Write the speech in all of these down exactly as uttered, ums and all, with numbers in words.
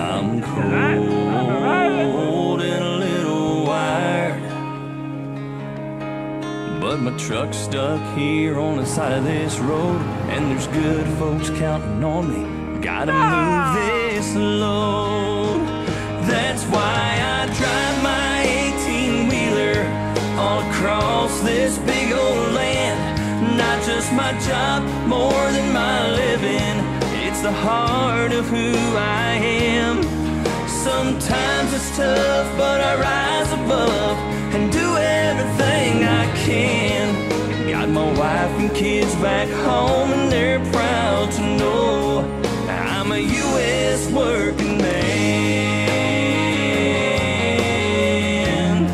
I'm cold and a little wired, but my truck's stuck here on the side of this road, and there's good folks counting on me. Gotta move this load. That's why I drive my eighteen-wheeler all across this big old land. Not just my job, more than my living. It's the heart of who I am. Sometimes it's tough, but I rise above and do everything I can. Got my wife and kids back home, and they're proud to know I'm a U S working man.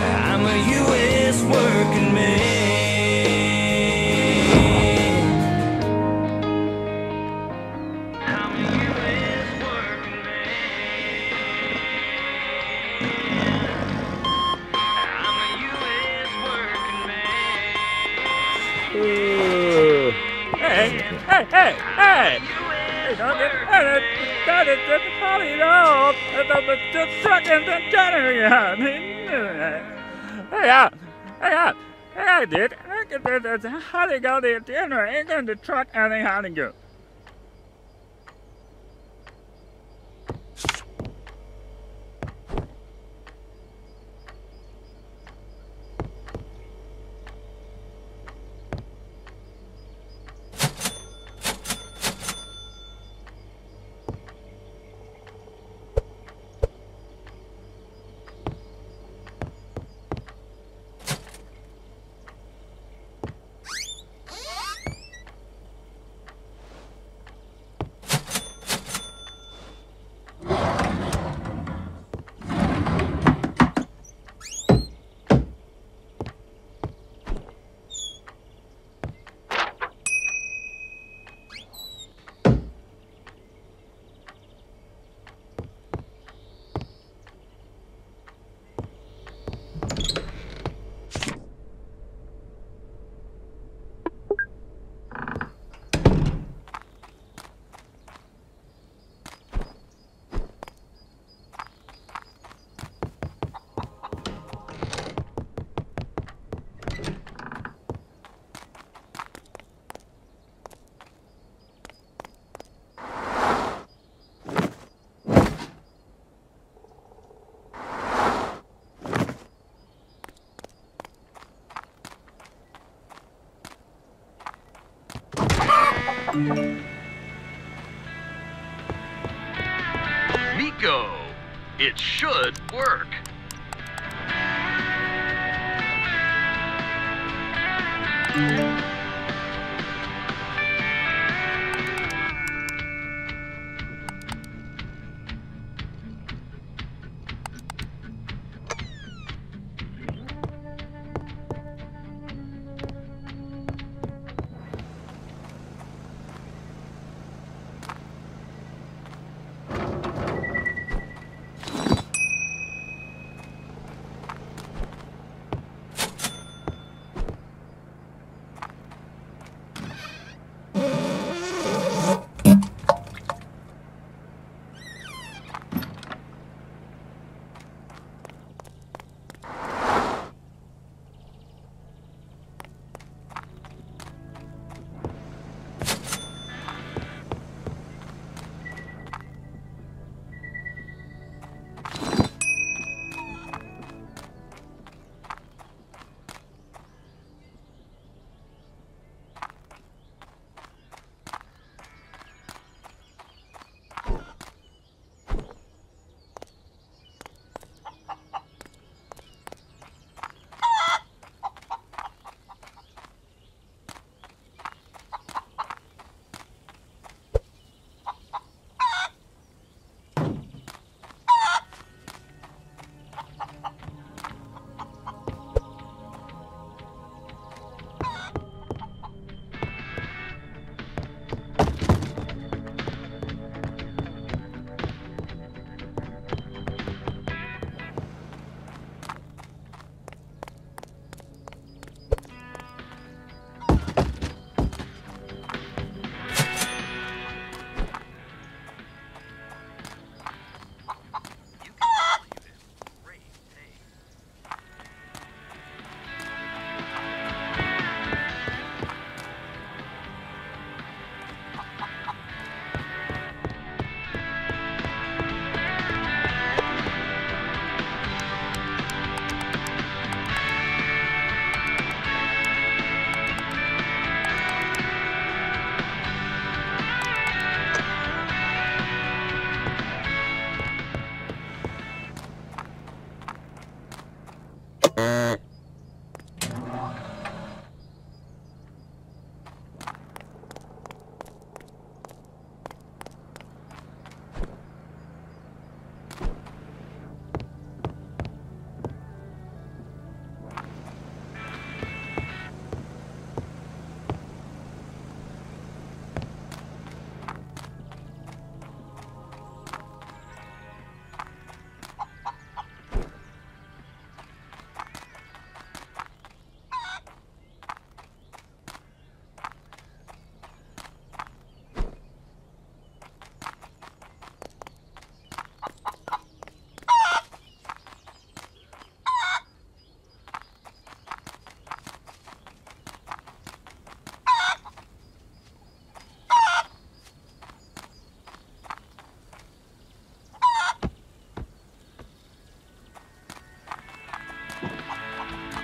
I'm a U S working man. Hey, hey, hey! Hey, don't get it! Don't get it! Don't get it! Don't get it! Miko, it should work.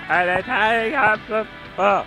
and it's hanging up the book.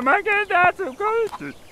am I gonna die so close?